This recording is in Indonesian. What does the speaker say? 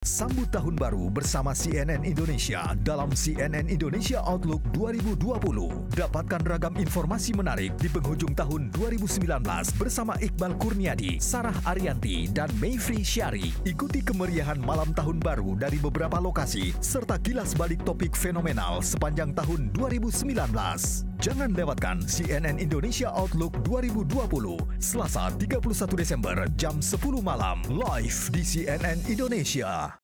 Sambut Tahun Baru bersama CNN Indonesia dalam CNN Indonesia Outlook 2020. Dapatkan ragam informasi menarik di penghujung tahun 2019 bersama Iqbal Kurniadi, Sarah Arianti, dan Mayfri Syari. Ikuti kemeriahan malam Tahun Baru dari beberapa lokasi, serta kilas balik topik fenomenal sepanjang tahun 2019. Jangan lewatkan CNN Indonesia Outlook 2020, Selasa 31 Desember jam 10 malam, live di CNN Indonesia.